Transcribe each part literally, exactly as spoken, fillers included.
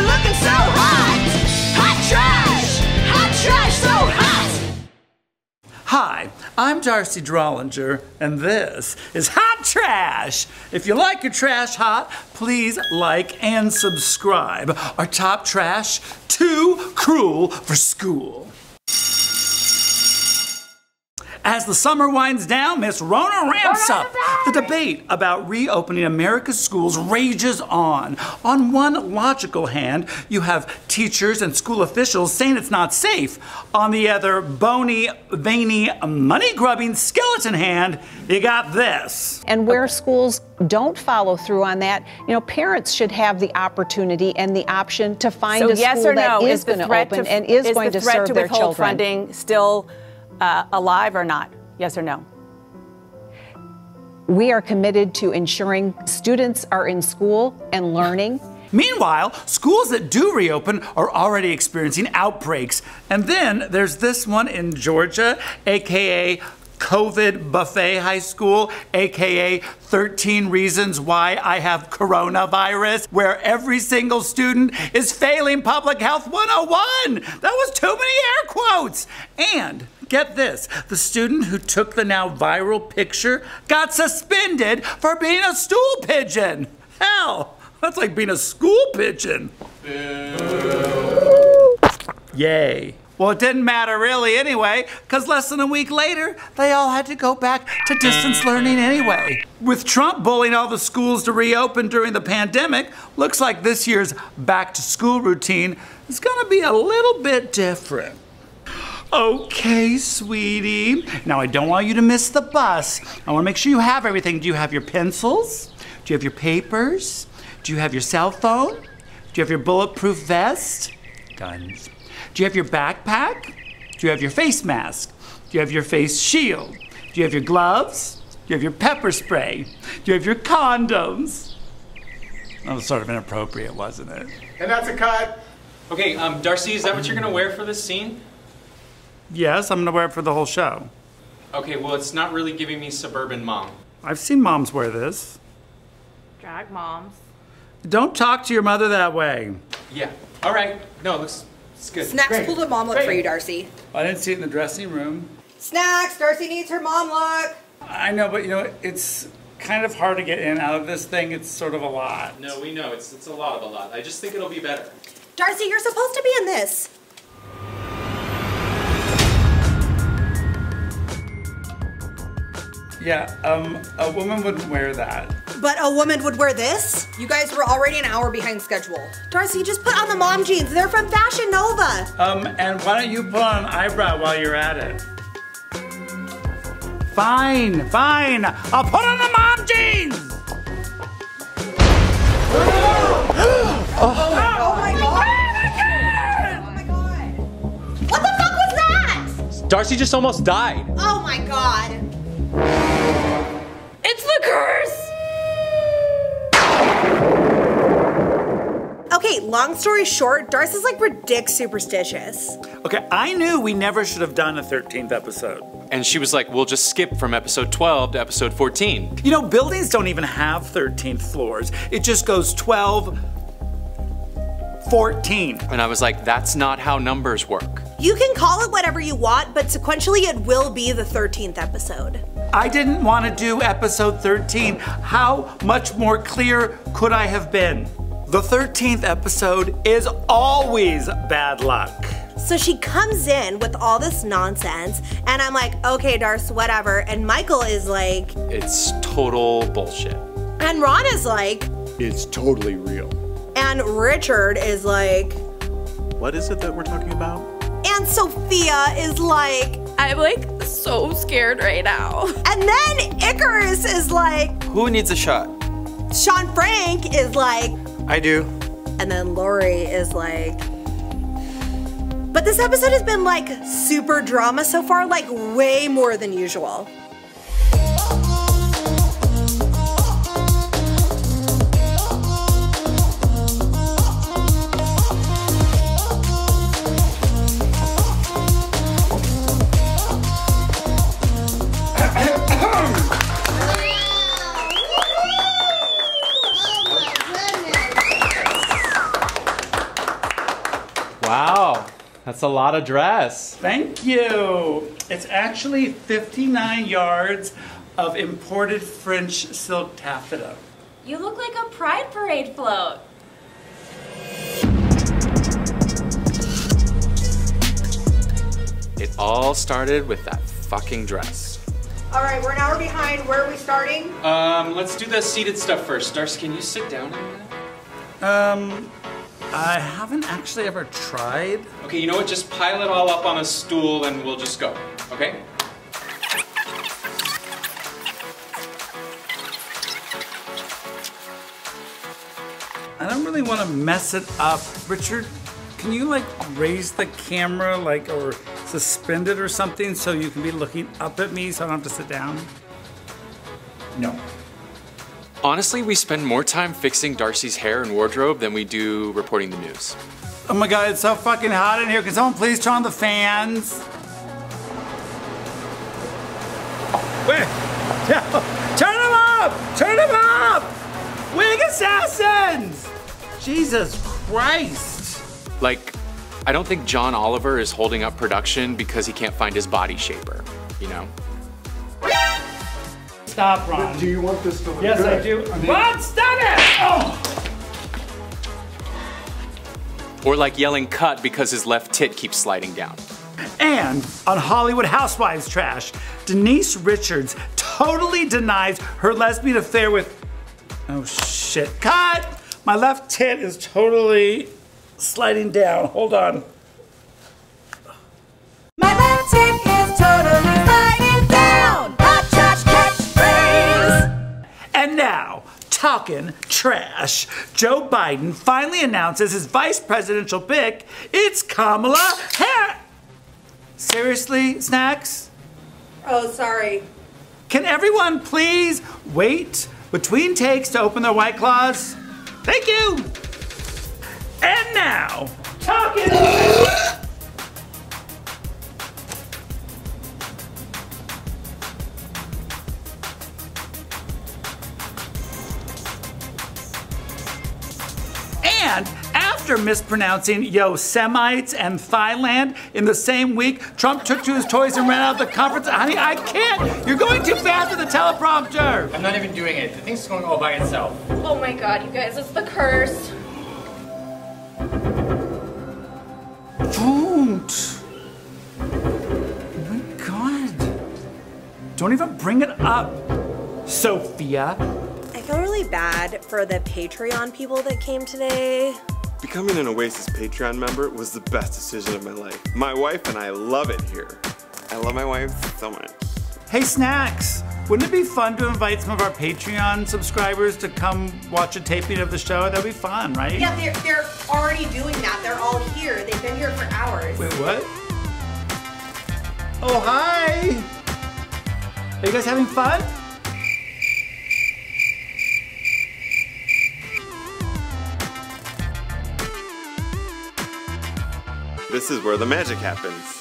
are looking so hot. Hot trash. Hot trash, so hot. Hi, I'm D'Arcy Drollinger, and this is Hot Trash. If you like your trash hot, please like and subscribe. Our top trash, too cruel for school. As the summer winds down, Miss Rona ramps up. The debate about reopening America's schools rages on. On one logical hand, you have teachers and school officials saying it's not safe. On the other, bony, veiny, money-grubbing skeleton hand, you got this. And where schools don't follow through on that, you know, parents should have the opportunity and the option to find so a yes school or no, that is, is going to open and is, is going the to serve to their children. Funding still Uh, alive or not? Yes or no? We are committed to ensuring students are in school and learning. Meanwhile, schools that do reopen are already experiencing outbreaks. And then there's this one in Georgia, A K A COVID Buffet High School, A K A thirteen Reasons Why I Have Coronavirus, where every single student is failing Public Health one oh one. That was too many air quotes. And get this, the student who took the now viral picture got suspended for being a stool pigeon. Hell, that's like being a school pigeon. Ew. Yay. Well, it didn't matter really anyway, because less than a week later, they all had to go back to distance learning anyway. With Trump bullying all the schools to reopen during the pandemic, looks like this year's back to school routine is gonna be a little bit different. Okay, sweetie. Now, I don't want you to miss the bus. I wanna make sure you have everything. Do you have your pencils? Do you have your papers? Do you have your cell phone? Do you have your bulletproof vest? Guns. Do you have your backpack? Do you have your face mask? Do you have your face shield? Do you have your gloves? Do you have your pepper spray? Do you have your condoms? That was sort of inappropriate, wasn't it? And that's a cut. Okay, um, D'Arcy, is that what you're gonna wear for this scene? Yes, I'm gonna wear it for the whole show. Okay, well, it's not really giving me suburban mom. I've seen moms wear this. Drag moms. Don't talk to your mother that way. Yeah, all right, no, let's... It's good. Snacks Great. pulled a mom look Great. for you, D'Arcy. I didn't see it in the dressing room. Snacks, D'Arcy needs her mom look. I know, but you know, it's kind of hard to get in and out of this thing. It's sort of a lot. No, we know. It's, it's a lot of a lot. I just think it'll be better. D'Arcy, you're supposed to be in this. Yeah, um, a woman wouldn't wear that. But a woman would wear this? You guys were already an hour behind schedule. D'Arcy, just put on the mom jeans. They're from Fashion Nova. Um, and why don't you put on an eyebrow while you're at it? Fine, fine. I'll put on the mom jeans! Oh, oh my God. Oh my God. Oh my God. What the fuck was that? D'Arcy just almost died. Oh my God. It's the curse! Okay, long story short, D'Arcy's like ridic superstitious. Okay, I knew we never should have done a thirteenth episode. And she was like, we'll just skip from episode twelve to episode fourteen. You know, buildings don't even have thirteenth floors. It just goes twelve, fourteen. And I was like, that's not how numbers work. You can call it whatever you want, but sequentially it will be the thirteenth episode. I didn't want to do episode thirteen. How much more clear could I have been? The thirteenth episode is always bad luck. So she comes in with all this nonsense, and I'm like, okay, D'Arcy, whatever. And Michael is like, it's total bullshit. And Ron is like, it's totally real. And Richard is like, what is it that we're talking about? And Sophia is like, I'm like so scared right now. And then Icarus is like, who needs a shot? Sean-Franc is like, I do. And then Lori is like, but this episode has been like super drama so far, like way more than usual. That's a lot of dress. Thank you. It's actually fifty-nine yards of imported French silk taffeta. You look like a pride parade float. It all started with that fucking dress. All right, we're an hour behind. Where are we starting? Um, let's do the seated stuff first. D'Arcy, can you sit down a minute? Um, I haven't actually ever tried. Okay, you know what? Just pile it all up on a stool and we'll just go, okay? I don't really want to mess it up. Richard, can you like raise the camera like or suspend it or something so you can be looking up at me so I don't have to sit down? No. Honestly, we spend more time fixing D'Arcy's hair and wardrobe than we do reporting the news. Oh my God, it's so fucking hot in here. Can someone please turn on the fans? Wait, turn them up, turn them up! Wig assassins! Jesus Christ. Like, I don't think John Oliver is holding up production because he can't find his body shaper, you know? Stop, Ron. Do you want this to look yes, good? Yes, I do. Ron, stop it! Oh. Or like yelling cut because his left tit keeps sliding down. And on Hollywood Housewives Trash, Denise Richards totally denies her lesbian affair with, oh shit, cut! My left tit is totally sliding down. Hold on. My left tit is totally sliding down. Hot trash catchphrase. And now, talking trash. Joe Biden finally announces his vice presidential pick. It's Kamala Harris. Seriously, Snacks? Oh, sorry. Can everyone please wait between takes to open their White Claws? Thank you. And now, talking. And after mispronouncing Yo-Semites and Thailand in the same week, Trump took to his toys and ran out of the conference. Honey, I can't. You're going too fast with the teleprompter. I'm not even doing it. The thing's going all by itself. Oh my God, you guys, it's the curse. Don't! Oh my God! Don't even bring it up, Sophia. I feel really bad for the Patreon people that came today. Becoming an Oasis Patreon member was the best decision of my life. My wife and I love it here. I love my wife so much. Hey, Snacks! Wouldn't it be fun to invite some of our Patreon subscribers to come watch a taping of the show? That'd be fun, right? Yeah, they're, they're already doing that. They're all here. They've been here for hours. Wait, what? Oh, hi! Are you guys having fun? This is where the magic happens.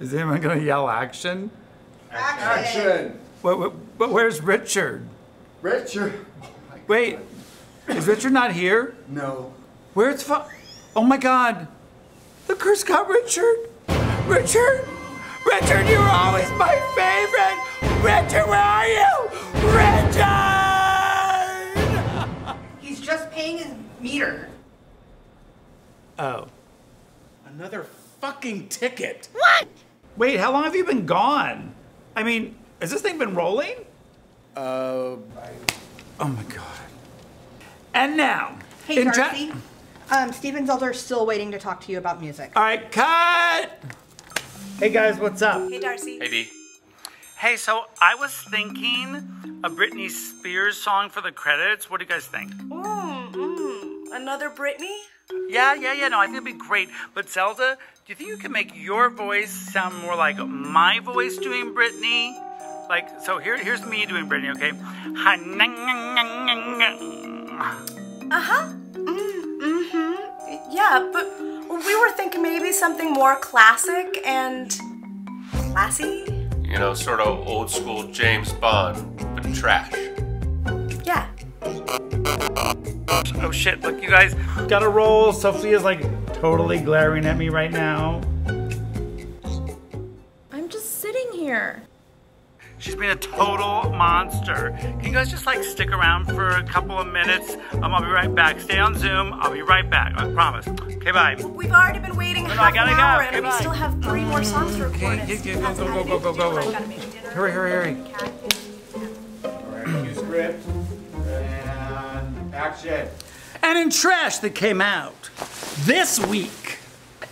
Is anyone gonna yell action? Action! Action. What, what, what, where's Richard? Richard! Oh my God. Wait, is Richard not here? No. Where's fu- Oh my God! The curse got Richard! Richard! Richard, you were always my favorite! Richard, where are you? Richard! He's just paying his meter. Oh. Another fucking ticket. What? Wait, how long have you been gone? I mean, has this thing been rolling? Uh, oh my God. And now. Hey, D'Arcy. Um, Steven Zelder's still waiting to talk to you about music. All right, cut. Hey guys, what's up? Hey, D'Arcy. Hey, D. Hey, so I was thinking a Britney Spears song for the credits. What do you guys think? Mm, mm, another Britney? Yeah, yeah, yeah, no, I think it'd be great. But Zelda, do you think you can make your voice sound more like my voice doing Britney? Like, so here, here's me doing Britney, okay? Uh-huh. Mm-hmm. Yeah, but we were thinking maybe something more classic and classy. You know, sort of old school James Bond, but trash. Yeah. couch. Oh shit, look you guys. Gotta roll. Sophia's like totally glaring at me right now. I'm just sitting here. She's been a total monster. Can you guys just like stick around for a couple of minutes? Um, I'll be right back. Stay on Zoom. I'll be right back. I promise. Okay, bye. We've already been waiting no, half no, an hour go. and okay, we bye. still have three more songs to record. Okay, yeah, yeah, go, go, go, go, go, go, go. Hurry, hurry, hurry. Alright, new script. And action. And in trash that came out this week,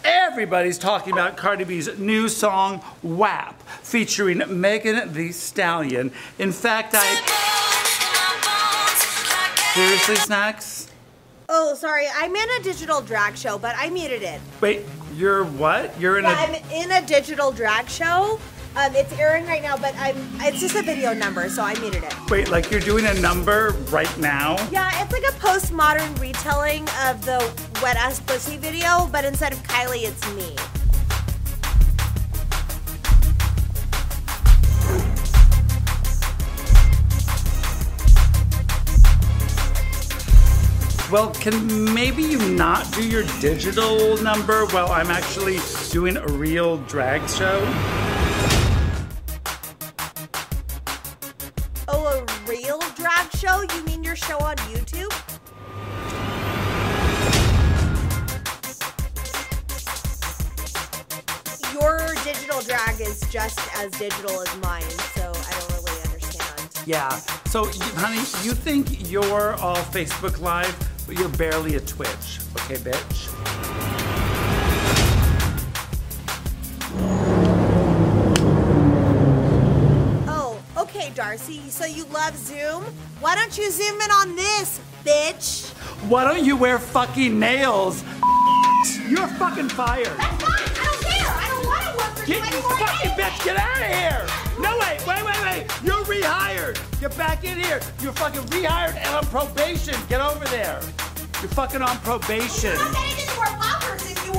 everybody's talking about Cardi B's new song, W A P, featuring Megan Thee Stallion. In fact, I... Seriously, Snacks? Oh, sorry, I'm in a digital drag show, but I muted it. Wait, you're what? You're in yeah, a... I'm in a digital drag show. Um, it's airing right now, but I'm, it's just a video number, so I muted it. Wait, like you're doing a number right now? Yeah, it's like a postmodern retelling of the Wet Ass Pussy video, but instead of Kylie, it's me. Well, can maybe you not do your digital number while I'm actually doing a real drag show? Real drag show? You mean your show on YouTube? Your digital drag is just as digital as mine, so I don't really understand. Yeah. So, honey, you think you're all Facebook Live, but you're barely a Twitch. Okay, bitch? D'Arcy, so you love Zoom? Why don't you zoom in on this, bitch? Why don't you wear fucking nails? You're fucking fired. That's fine. I don't care. I don't want to work for you anymore. Fucking bitch, get out of here. No, wait, wait, wait, wait. You're rehired. Get back in here. You're fucking rehired and on probation. Get over there. You're fucking on probation.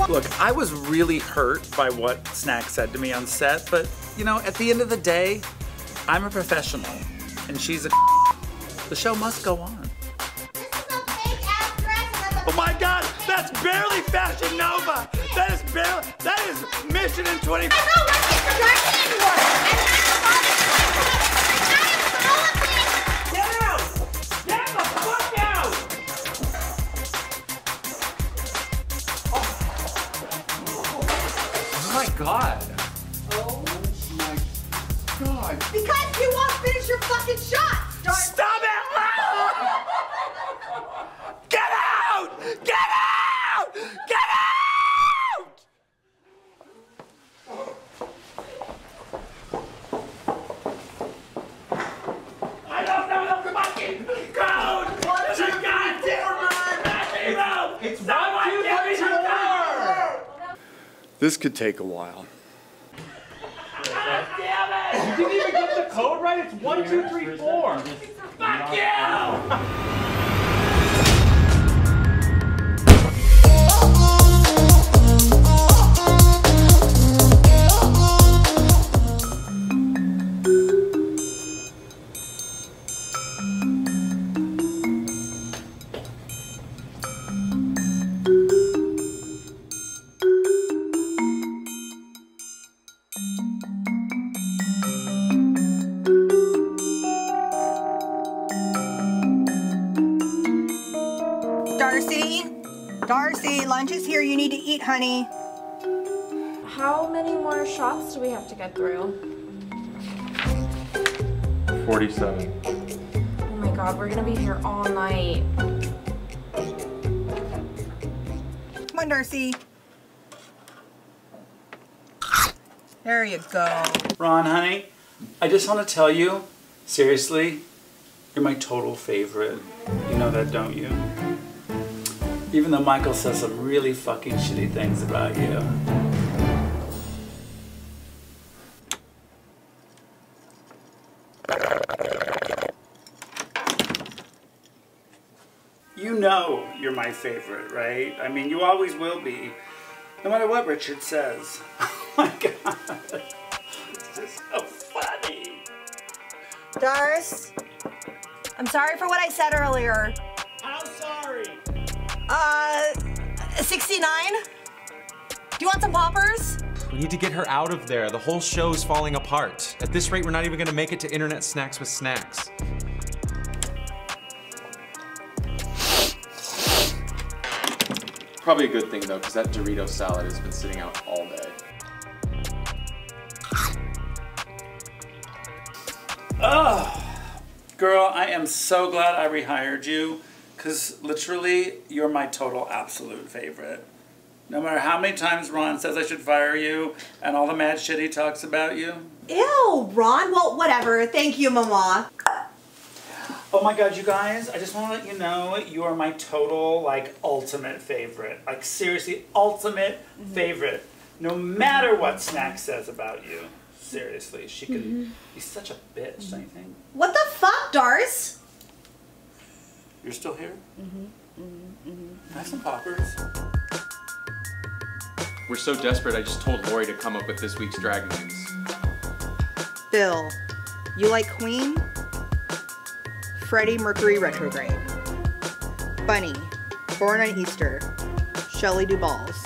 Look, I was really hurt by what Snack said to me on set, but, you know, at the end of the day, I'm a professional, and she's a The show must go on. This is a fake ass dress. Oh my god, that's barely Fashion Nova. That is barely, that is Mission in twenty-four. I'm not working for drag anymore. I'm not the father. I am solidly. Get out. Get the fuck out. Oh, oh my god. Because you won't finish your fucking shot! Darn. Stop it! Loud! Get out! Get out! Get out! I don't know the fucking code! What you got to It's one, two, three, four! This could take a while. You didn't even get the code right? It's one, two, three, four. Fuck you! D'Arcy, lunch is here. You need to eat, honey. How many more shots do we have to get through? forty-seven. Oh my god, we're gonna be here all night. Come on, D'Arcy. There you go. Ron, honey, I just want to tell you, seriously, you're my total favorite. You know that, don't you? Even though Michael says some really fucking shitty things about you. You know you're my favorite, right? I mean, you always will be. No matter what Richard says. Oh my god. This is so funny. D'Arcy, I'm sorry for what I said earlier. How sorry? Uh, sixty-nine? Do you want some poppers? We need to get her out of there. The whole show's falling apart. At this rate, we're not even gonna make it to Internet Snacks with Snacks. Probably a good thing though, because that Dorito salad has been sitting out all day. Oh, girl, I am so glad I rehired you, because literally you're my total absolute favorite. No matter how many times Ron says I should fire you and all the mad shit he talks about you. Ew, Ron, well, whatever. Thank you, Mama. Oh my God, you guys, I just want to let you know you are my total, like, ultimate favorite. Like, seriously, ultimate mm-hmm. favorite. No matter what Snacks says about you. Seriously, she could mm-hmm. be such a bitch, mm-hmm. don't you think? What the fuck, D'Arcy? You're still here? Mm-hmm. Mm-hmm. Mm-hmm. Have some poppers. We're so desperate, I just told Lori to come up with this week's drag names. Bill, you like Queen? Freddie Mercury retrograde. Bunny, born on Easter. Shelley Duvall's.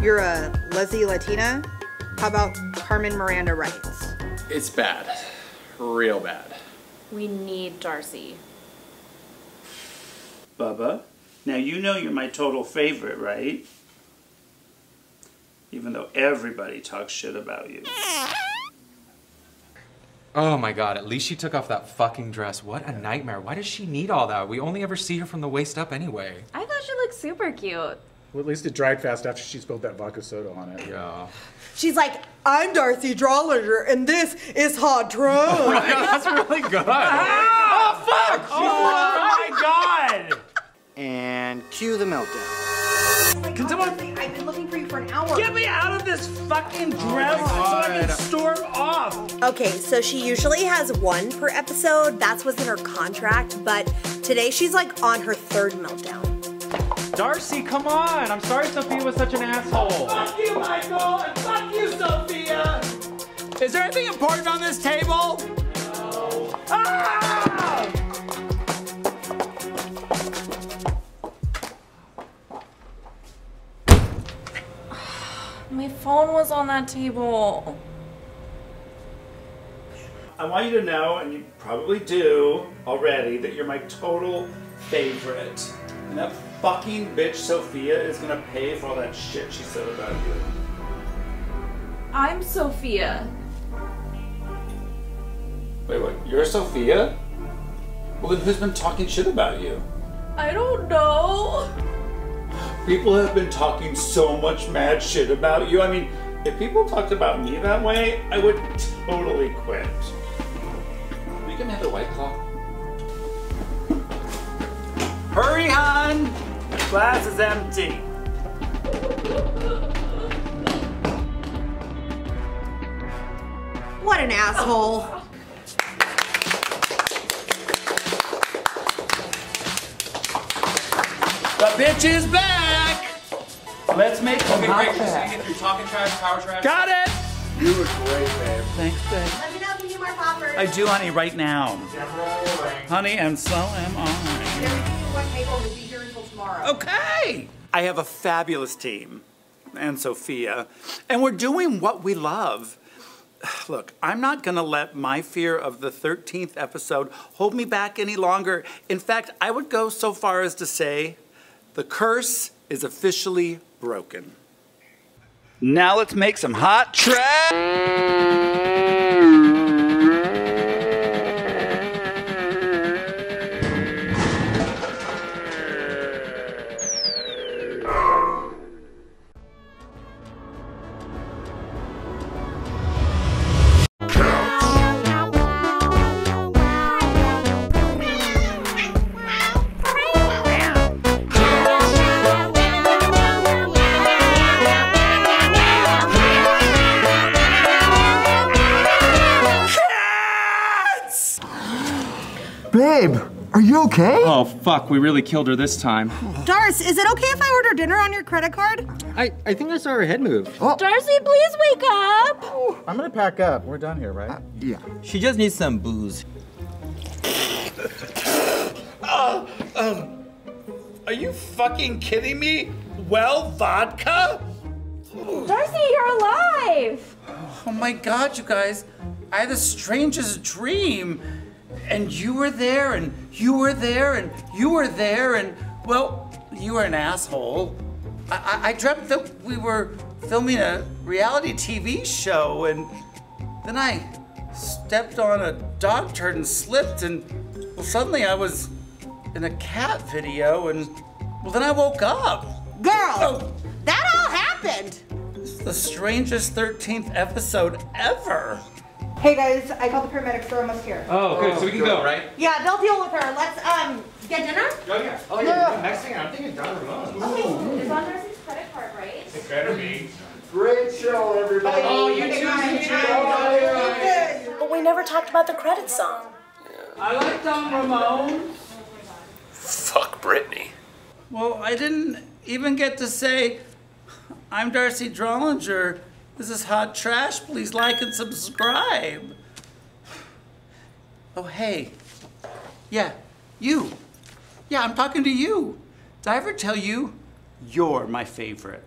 You're a Leslie Latina? How about Carmen Miranda Wrights? It's bad. Real bad. We need D'Arcy. Bubba, now you know you're my total favorite, right? Even though everybody talks shit about you. Oh my God, at least she took off that fucking dress. What a nightmare. Why does she need all that? We only ever see her from the waist up anyway. I thought she looked super cute. Well, at least it dried fast after she spilled that vodka soda on it. Yeah. She's like, I'm D'Arcy Drollinger, and this is Hot Trash. Oh my God, that's really good. Wow. Oh, fuck! Oh my God! And cue the meltdown. Oh my God, someone... I've been looking for you for an hour. Get me out of this fucking dress oh so I can storm off. Okay, so she usually has one per episode. That's what's in her contract, but today she's like on her third meltdown. D'Arcy, come on. I'm sorry Sophia was such an asshole. Fuck you, Michael, and fuck you, Sophia. Is there anything important on this table? No. Ah! My phone was on that table. I want you to know, and you probably do already, that you're my total favorite. And that fucking bitch Sophia is gonna pay for all that shit she said about you. I'm Sophia. Wait, what? You're Sophia? Well, then who's been talking shit about you? I don't know. People have been talking so much mad shit about you. I mean, if people talked about me that way, I would totally quit. We can have the White Claw. Hurry, hon! The glass is empty. What an asshole. The bitch is back! Let's make some okay, hot trash. You're talking trash, power trash. Got it! You were great, babe. Thanks, babe. Let me know if you need more poppers. I do, honey, right now. Right. Honey, and so am I. Everything in one table will be here until tomorrow. Okay! I have a fabulous team, and Sophia, and we're doing what we love. Look, I'm not gonna let my fear of the thirteenth episode hold me back any longer. In fact, I would go so far as to say, the curse is officially broken. Now let's make some hot trash. Babe, are you okay? Oh, fuck, we really killed her this time. D'Arcy, is it okay if I order dinner on your credit card? I, I think I saw her head move. Oh. D'Arcy, please wake up! Oh, I'm gonna pack up. We're done here, right? Uh, yeah. She just needs some booze. uh, uh, Are you fucking kidding me? Well, vodka? Ooh. D'Arcy, you're alive! Oh my God, you guys. I had the strangest dream. And you were there, and you were there, and you were there, and, well, you were an asshole. I, I, I dreamt that we were filming a reality T V show, and then I stepped on a dog turd and slipped, and well, suddenly I was in a cat video, and well, then I woke up. Girl, oh, that all happened. It's the strangest thirteenth episode ever. Hey guys, I called the paramedics, they're almost here. Oh, good, so we can go, right? Yeah, they'll deal with her. Let's um get dinner? Oh yeah. Oh yeah. No. Next thing I'm thinking Don Ramón. Okay, it's on Darcy's credit card, right? It better be. Great show, everybody. Oh, you choose to try. But we never talked about the credit song. Yeah. I like Don Ramón. Fuck Britney. Well, I didn't even get to say I'm D'Arcy Drollinger. This is Hot Trash. Please like and subscribe. Oh, hey. Yeah, you. Yeah, I'm talking to you. Did I ever tell you you're my favorite?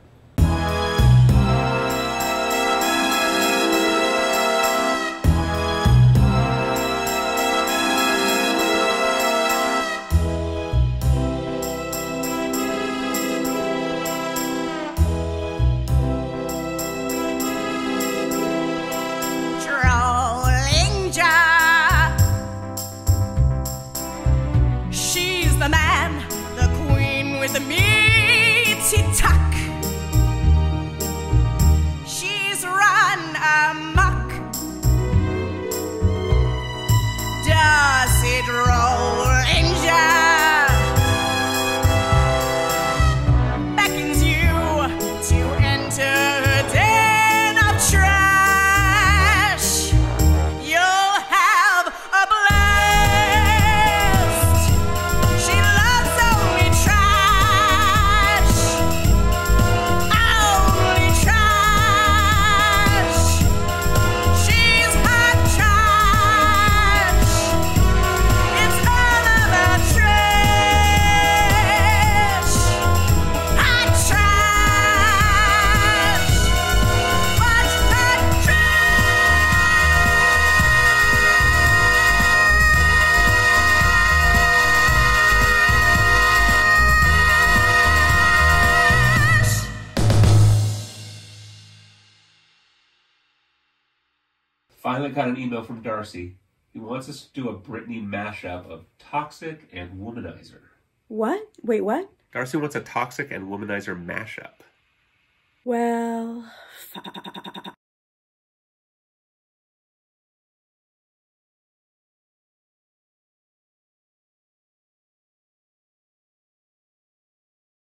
Finally got an email from D'Arcy. He wants us to do a Britney mashup of Toxic and Womanizer. What? Wait, what? D'Arcy wants a Toxic and Womanizer mashup. Well, fuck.